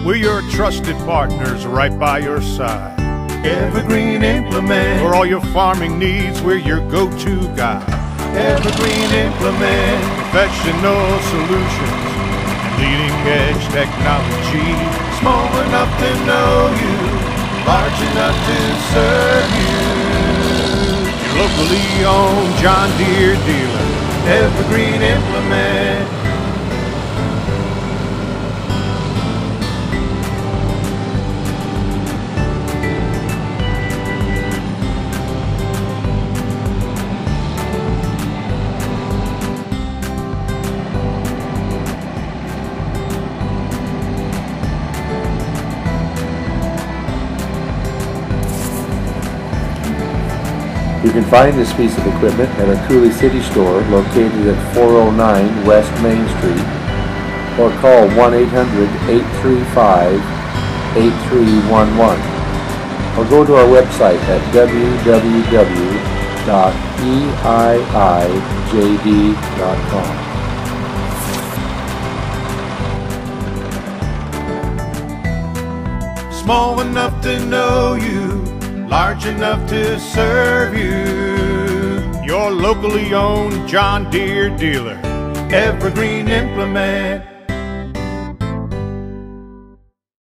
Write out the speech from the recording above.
We're your trusted partners right by your side. Evergreen Implement. For all your farming needs, we're your go-to guy. Evergreen Implement. Professional solutions, leading-edge technology. Small enough to know you, large enough to serve you. Your locally owned John Deere dealer. Evergreen Implement. You can find this piece of equipment at our Cooley City store located at 409 West Main Street, or call 1-800-835-8311, or go to our website at www.eiijd.com. Small enough to know you, large enough to serve you. Your locally owned John Deere dealer. Evergreen Implement.